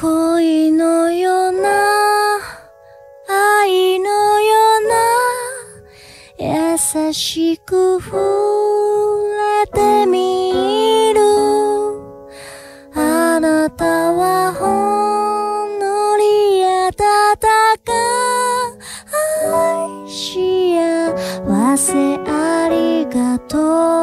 恋のような愛のような優しく触れてみる。あなたはほんのり温かい幸せありがとう。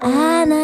あな